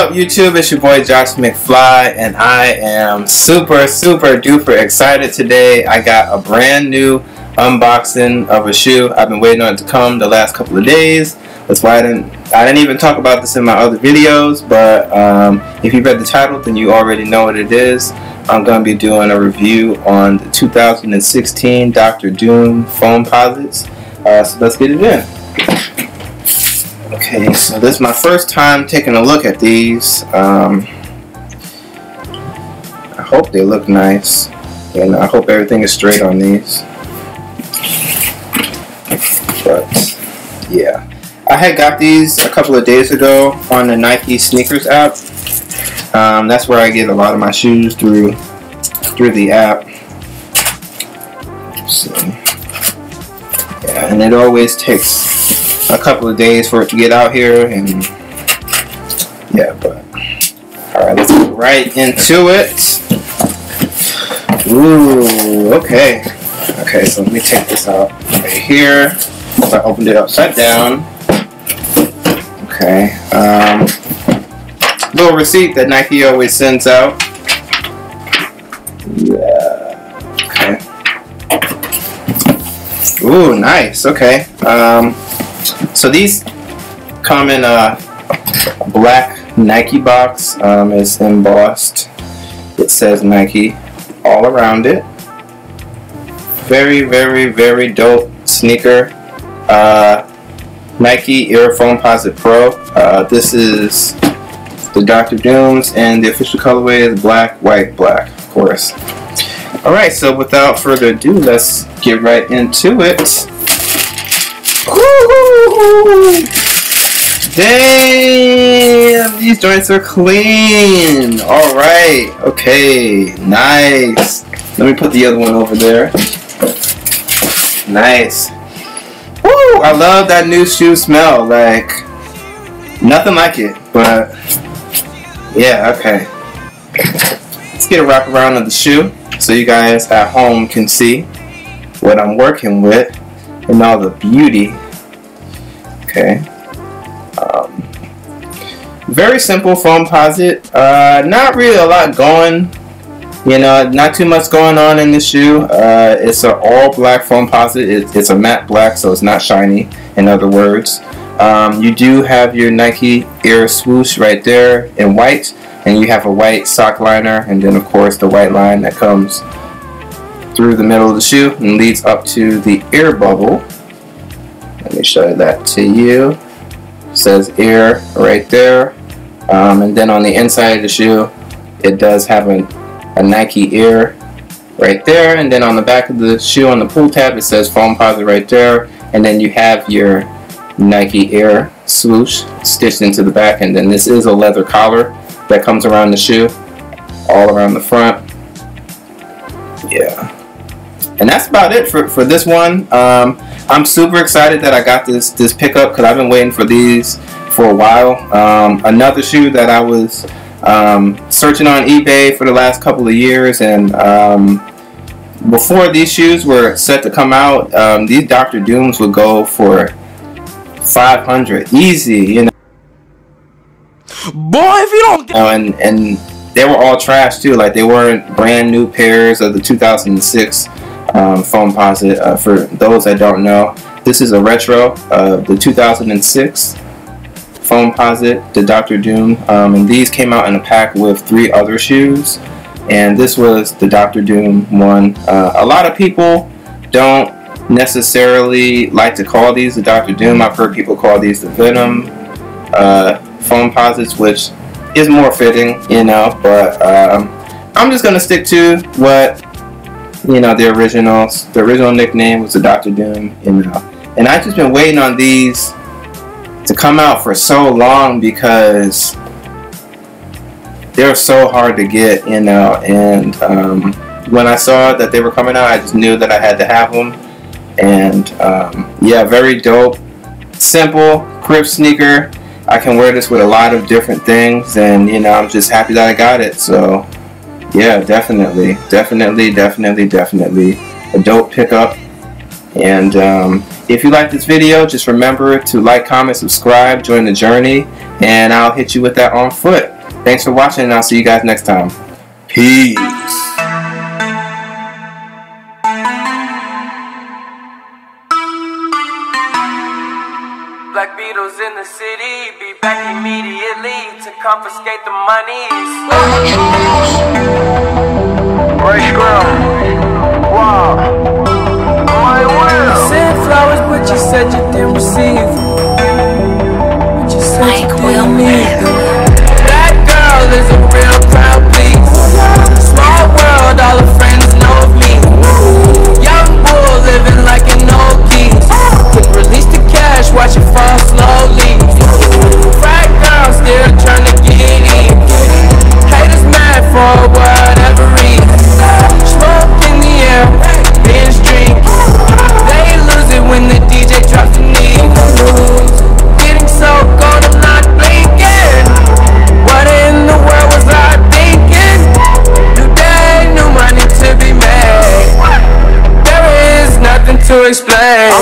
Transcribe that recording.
up, YouTube? It's your boy Josh McFly, and I am super duper excited today. I got a brand new unboxing of a shoe. I've been waiting on it to come the last couple of days. That's why I didn't even talk about this in my other videos, but if you read the title, then you already know what it is. I'm going to be doing a review on the 2016 Dr. Doom Foamposites. So let's get it in. Okay, so this is my first time taking a look at these. I hope they look nice, and I hope everything is straight on these. But yeah, I had got these a couple of days ago on the Nike sneakers app. That's where I get a lot of my shoes through the app. So yeah, and it always takes a couple of days for it to get out here, and yeah, but alright, let's get right into it. Ooh, okay. Okay, so let me take this out right here. So I opened it upside down. Okay, little receipt that Nike always sends out. Yeah, okay. Ooh, nice, okay. So these come in a black Nike box. It's embossed. It says Nike all around it. Very, very, very dope sneaker. Nike Air Foamposite Pro. This is the Dr. Dooms, and the official colorway is black, white, black, of course. Alright, so without further ado, let's get right into it. Woo-hoo-hoo. Damn, these joints are clean. All right, okay, nice. Let me put the other one over there. Nice. Woo! I love that new shoe smell. Like nothing like it. But yeah, okay. Let's get a wrap around of the shoe so you guys at home can see what I'm working with and all the beauty. Okay, very simple Foamposite. Not really a lot going, you know, not too much going on in this shoe. It's an all black Foamposite. It's a matte black, so it's not shiny, in other words. You do have your Nike Air swoosh right there in white, and you have a white sock liner, and then of course the white line that comes through the middle of the shoe and leads up to the air bubble. Let me show that to you. It says air right there, and then on the inside of the shoe it does have a Nike Air right there, and then on the back of the shoe on the pull tab it says Foamposite right there, and then you have your Nike Air swoosh stitched into the back, and then this is a leather collar that comes around the shoe all around the front. Yeah. And that's about it for this one. I'm super excited that I got this pickup because I've been waiting for these for a while. Another shoe that I was searching on eBay for the last couple of years, and before these shoes were set to come out, these Dr. Dooms would go for $500 easy, you know. Boy, if you don't get and they were all trash too. Like they weren't brand new pairs of the 2006. Foamposite. For those that don't know, this is a retro of the 2006 Foamposite, the Dr. Doom, and these came out in a pack with 3 other shoes, and this was the Dr. Doom one. A lot of people don't necessarily like to call these the Dr. Doom. I've heard people call these the Venom Foamposites, which is more fitting, you know, but I'm just gonna stick to what, you know, the originals. The original nickname was the Dr. Doom, you know. And I've just been waiting on these to come out for so long because they're so hard to get, you know. And when I saw that they were coming out, I just knew that I had to have them. And yeah, very dope, simple crib sneaker. I can wear this with a lot of different things, and you know, I'm just happy that I got it. So yeah, definitely a dope pickup. And if you like this video, just remember to like, comment, subscribe, join the journey, and I'll hit you with that on foot. Thanks for watching, and I'll see you guys next time. Peace. Black Beatles in the city, be back immediately to confiscate the monies. Right girl, wow, my world. You sent flowers, but you said you didn't receive. But you said you didn't need. That girl is a real proud please. Small world, all her friends know of me. Young bull living like an old geese. Release the cash, watch it fall slowly. Frat girl still trying to get in. Haters mad for whatever reason. Smoke in the air, binge drink. They lose it when the DJ drops the knee. Getting so cold, I'm not blinking. What in the world was I thinking? New day, new money to be made. There is nothing to explain.